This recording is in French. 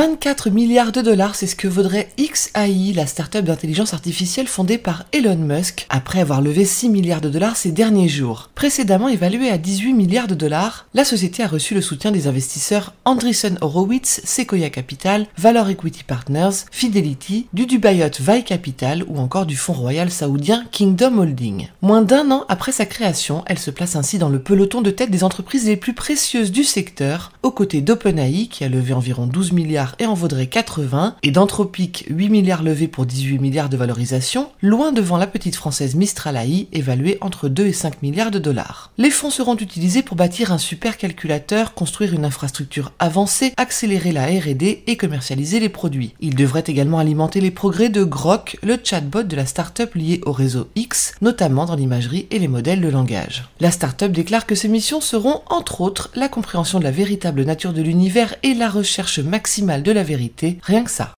24 milliards de dollars, c'est ce que vaudrait XAI, la start-up d'intelligence artificielle fondée par Elon Musk, après avoir levé 6 milliards de dollars ces derniers jours. Précédemment évaluée à 18 milliards de dollars, la société a reçu le soutien des investisseurs Andreessen Horowitz, Sequoia Capital, Valor Equity Partners, Fidelity, du Dubayot Vai Capital ou encore du fonds royal saoudien Kingdom Holding. Moins d'un an après sa création, elle se place ainsi dans le peloton de tête des entreprises les plus précieuses du secteur, aux côtés d'OpenAI qui a levé environ 12 milliards et en vaudrait 80, et d'Anthropic 8 milliards levés pour 18 milliards de valorisation, loin devant la petite française Mistral AI, évaluée entre 2 et 5 milliards de dollars. Les fonds seront utilisés pour bâtir un supercalculateur, construire une infrastructure avancée, accélérer la R&D et commercialiser les produits. Ils devraient également alimenter les progrès de Grok, le chatbot de la start-up liée au réseau X, notamment dans l'imagerie et les modèles de langage. La start-up déclare que ces missions seront, entre autres, la compréhension de la véritable nature de l'univers et la recherche maximale de la vérité, rien que ça.